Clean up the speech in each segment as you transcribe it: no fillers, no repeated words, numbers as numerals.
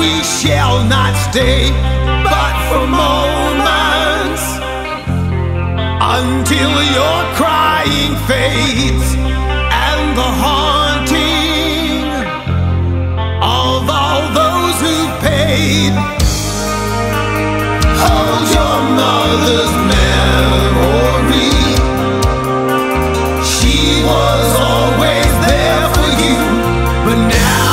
we shall not stay, but for moments, until your crying fades and the haunting of all those who paid. Hold your mother's memory. She was always there for you, but now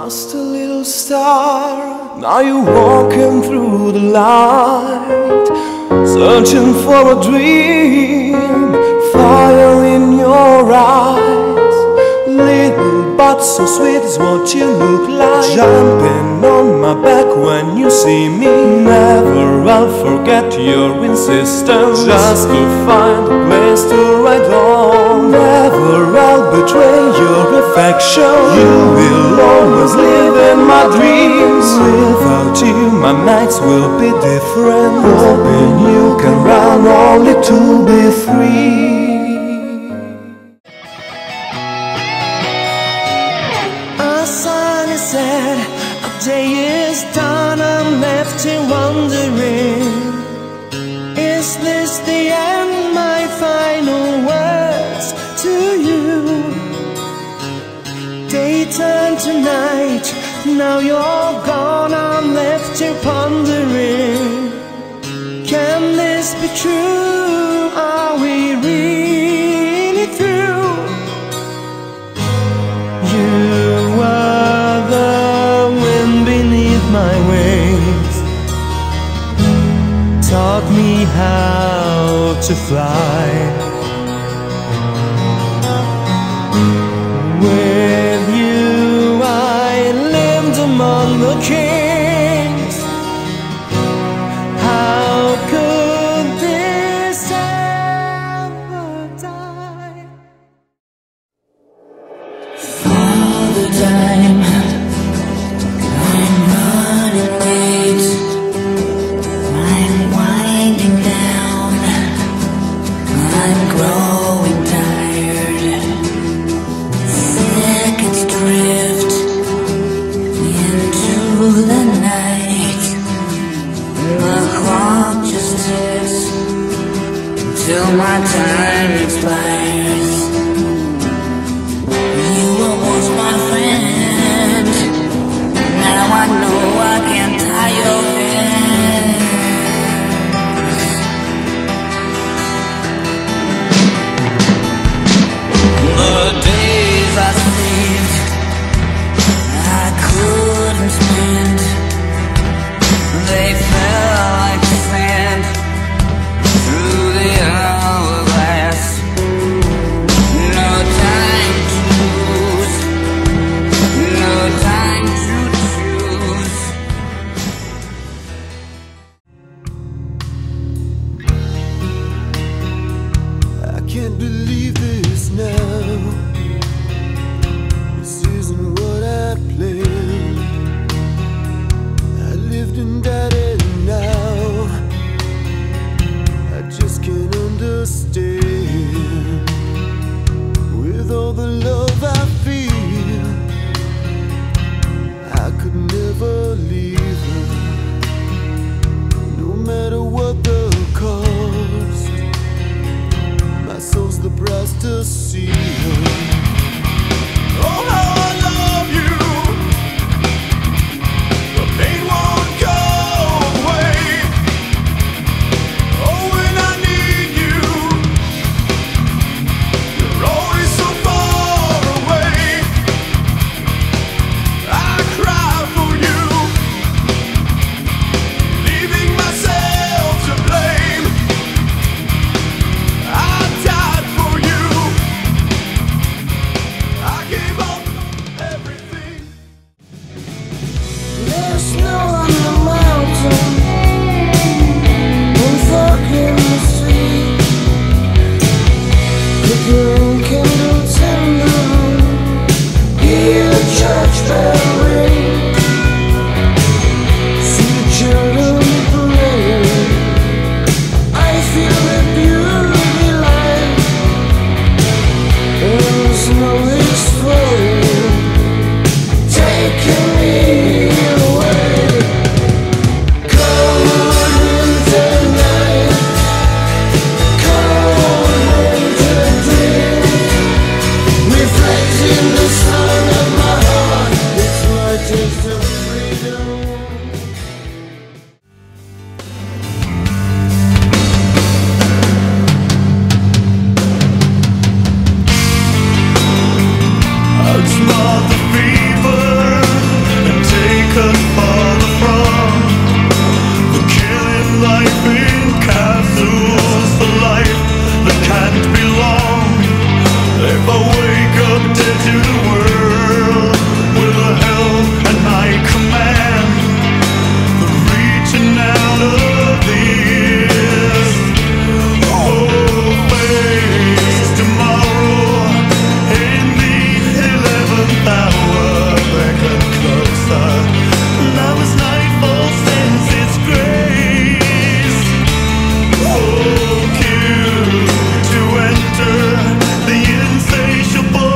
just a little star, now you're walking through the light, searching for a dream, fire in your eyes. Little but so sweet is what you look like. Jumping on my back when you see me. Never I'll forget your insistence, just to find a place to ride on. Never I'll betray your affection. You will always live in my dreams. Without you my nights will be different, hoping you can run only to be free. A sunset, a day is done, I'm left here wondering, is this the end, my final words to you? Daytime tonight, now you're gone, I'm left here pondering, can this be true? Are we really through? You were the wind beneath my wings, taught me how to fly. into the world with the help at my command. The reaching out of this always tomorrow in the 11th hour. Back up closer, love is nightfall, sends its grace. Oh, cue to enter the insatiable.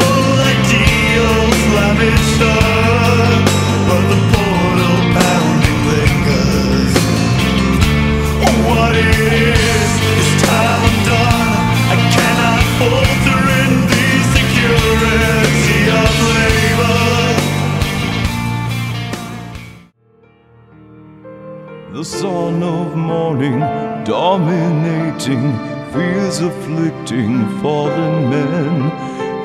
The sun of morning, dominating, fears afflicting fallen men.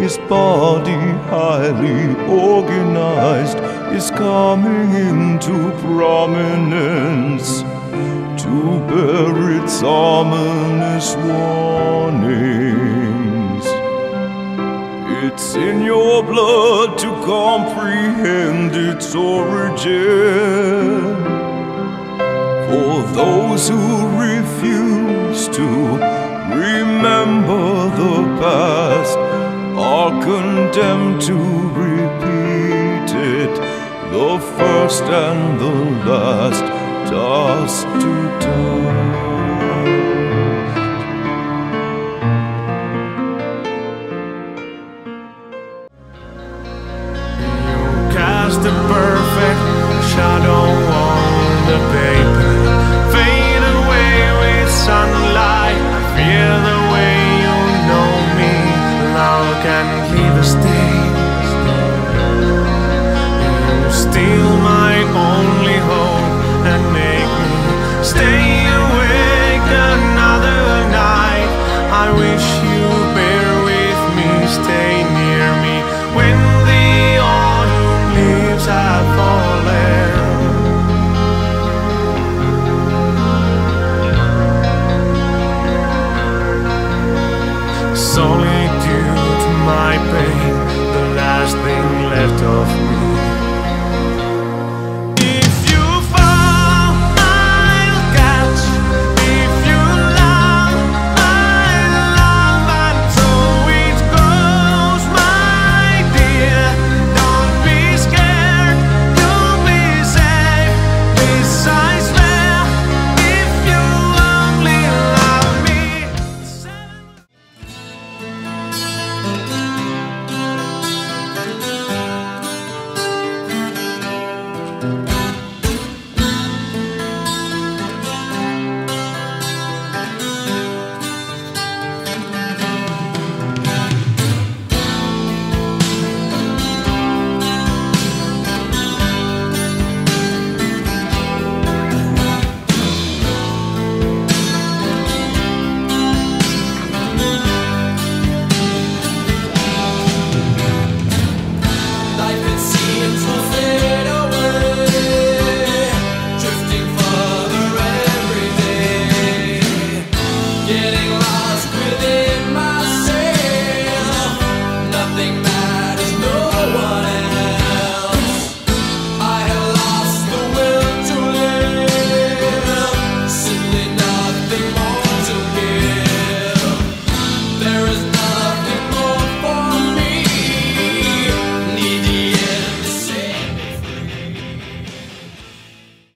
His body highly organized is coming into prominence to bear its ominous warnings. It's in your blood to comprehend its origin. For those who refuse to remember the past are condemned to repeat it, the first and the last, dust to dust. You cast a perfect shadow on the paper, sunlight. I feel the way you know me. Love can leave a stain. You steal my only hope and make me stay awake another night. I wish you bear with me, stay near me when the autumn leaves have fallen. Solitude, my pain, the last thing left of me.